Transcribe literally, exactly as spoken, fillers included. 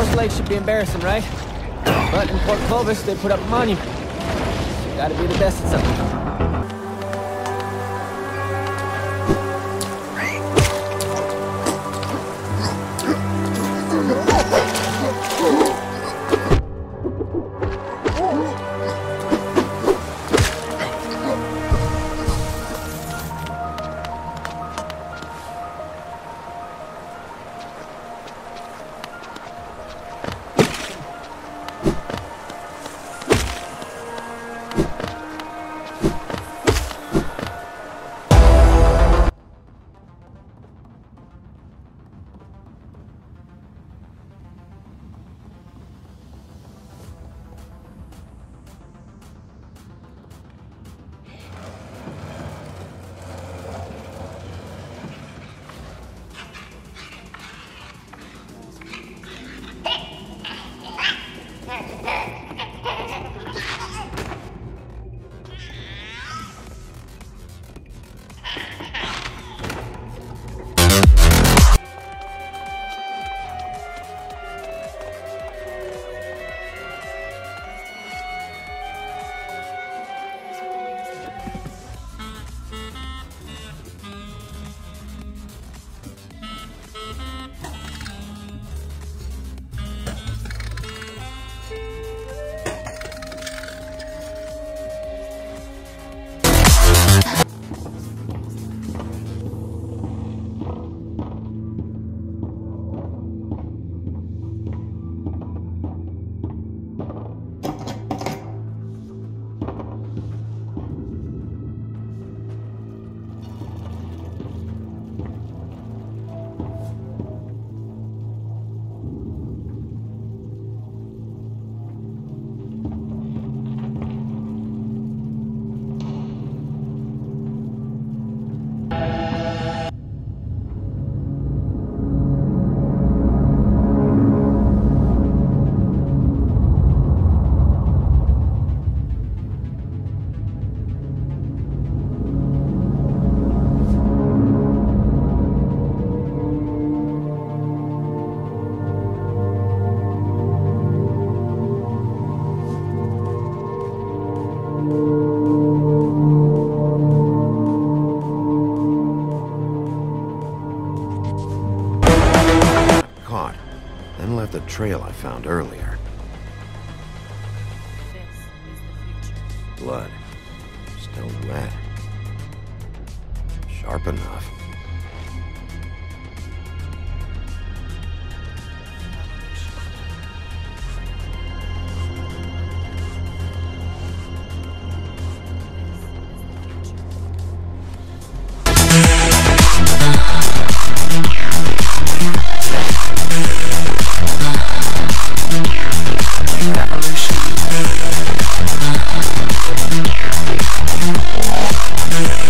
North Lake should be embarrassing, right? But in Port Clovis, they put up a monument. You gotta be the best at something. The trail I found earlier. This is the future. Blood. Still wet. Sharp enough. Revolution.